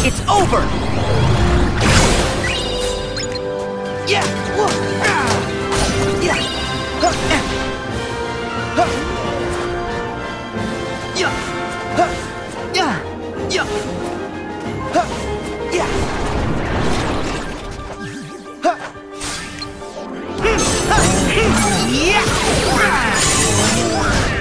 It's over. Yeah. Yeah.